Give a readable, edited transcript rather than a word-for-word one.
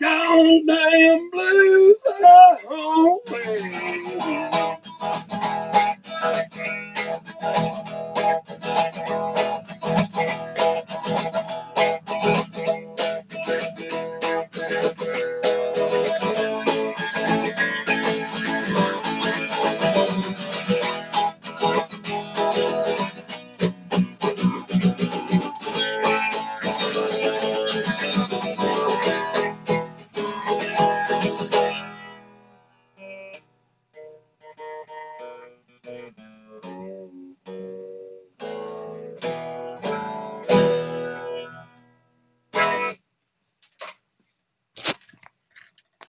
Down damn blues, oh baby.